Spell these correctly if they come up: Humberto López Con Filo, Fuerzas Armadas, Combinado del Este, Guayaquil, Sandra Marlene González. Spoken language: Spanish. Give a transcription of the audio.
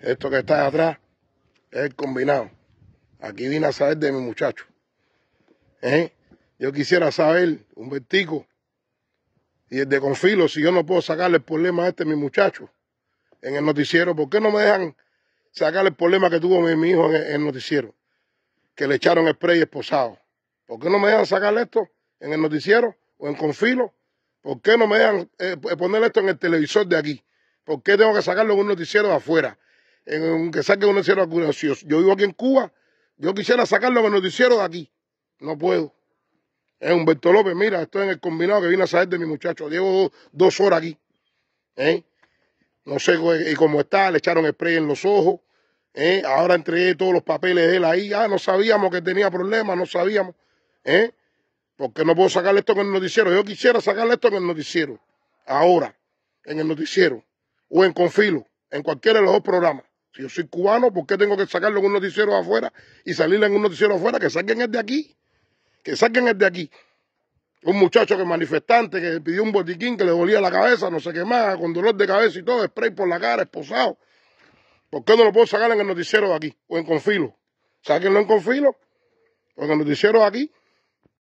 Esto que está atrás es el combinado. Aquí vine a saber de mi muchacho. Yo quisiera saber, Humbertico, y el de Con Filo, si yo no puedo sacarle el problema a este mi muchacho en el noticiero, ¿por qué no me dejan sacarle el problema que tuvo mi hijo en el noticiero? Que le echaron spray esposado. ¿Por qué no me dejan sacarle esto en el noticiero o en Con Filo? ¿Por qué no me dejan poner esto en el televisor de aquí? ¿Por qué tengo que sacarlo en un noticiero de afuera? Que saquen un noticiero de afuera. Si yo vivo aquí en Cuba, yo quisiera sacarlo en el noticiero de aquí. No puedo. Humberto López, mira, estoy en el combinado que vine a saber de mi muchacho. Llevo 2 horas aquí. No sé cómo está, le echaron spray en los ojos. Ahora entregué todos los papeles de él ahí. No sabíamos que tenía problemas, no sabíamos. Porque no puedo sacarle esto con el noticiero. Yo quisiera sacarle esto con el noticiero. Ahora, en el noticiero. O en Con Filo, en cualquiera de los dos programas. Si yo soy cubano, ¿por qué tengo que sacarlo en un noticiero afuera y salirle en un noticiero afuera? Que saquen el de aquí. Que saquen el de aquí. Un muchacho que es manifestante, que pidió un botiquín, que le dolía la cabeza, no sé qué más, con dolor de cabeza y todo, spray por la cara, esposado. ¿Por qué no lo puedo sacar en el noticiero de aquí? O en Con Filo. Sáquenlo en Con Filo. O en el noticiero de aquí.